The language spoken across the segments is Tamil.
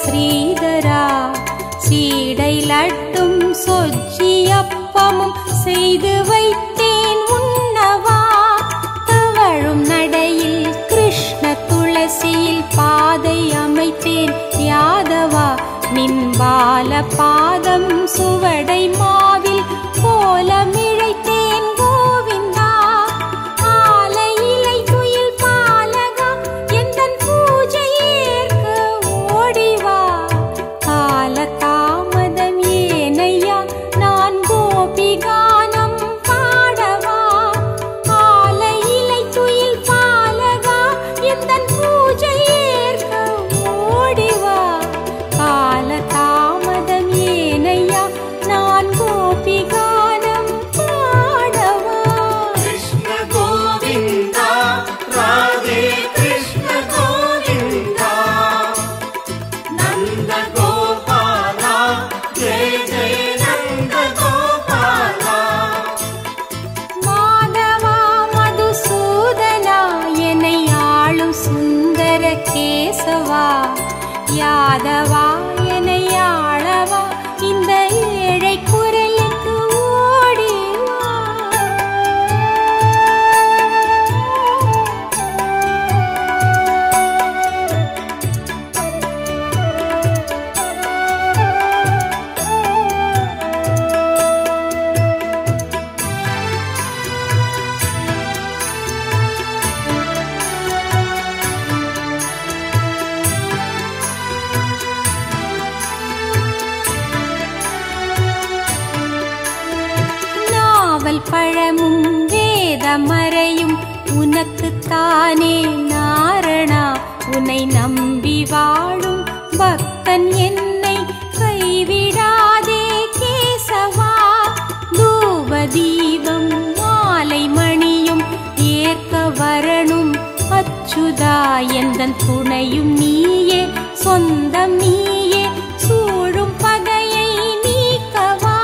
ஸ்ரீதரா சீடை லட்டும் சொஜ்ஜியப்பமும் செய்து வைத்தேன் உண்ணவா. தவழும் நடையில் கிருஷ்ண துளசியில் பாதை அமைத்தேன் யாதவா. நின்பால பாதம் சுவடை மாவில் போலமிழைத்தேன் கோவிந்தா. ஆலையிலை துயில் பாலகா எந்தன் பூஜையேற்கு ஓடிவா. கால தாமதம் ஏனையா நான் கோபிகானம் பாடவா. ஆலையிலை துயில் பாலகா எந்தன் பூஜையேற்கு ஓடிவா. கேசவா யாதவா என்னை ஆளவா. இந்த ஏழை குரலுக்கு ஓடி வா. பழமும் வேதமறையும் உனக்குத்தானே நாரணா. உனை நம்பி வாழும் பக்தன் என்னை கைவிடாதே கேசவா. தூப தீபம் மாலை மணியும் ஏற்க வரணும் அச்சுதா. எந்தன் துணையும் நீயே சொந்தம் நீயே. சூழும் பகையை நீக்கவா.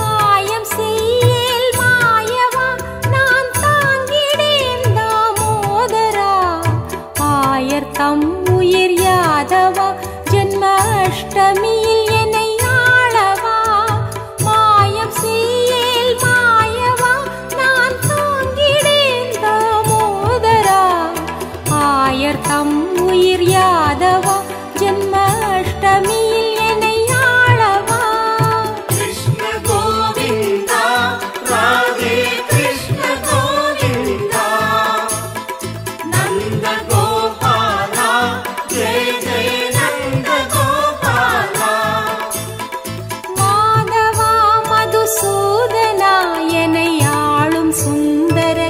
மாயம் செய்ய தம் உயிர் யாதவா. ஜன்ம அஷ்டமியில் என்னை ஆளவா. மாயம் செய்யேல் மாயவா நான் தாங்கிடேந்த மோதரா. ஆயர் தம் உயிர் யாதவா. ஜன்ம அஷ்டமியில் என்னை ஆளவா. கிருஷ்ண கோவிந்தா ராதே கிருஷ்ண கோவிந்தா நந்த கோவிந்தா.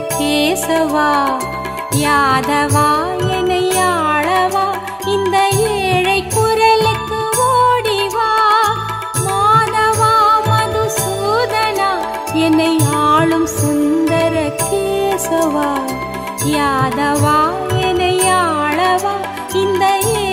கேசவா யாதவா என்னை ஆளவா. இந்த ஏழை குரலுக்கு ஓடிவா. மாதவா மதுசூதனா என்னை ஆளும் சுந்தர கேசவா யாதவா என்னை ஆளவா. இந்த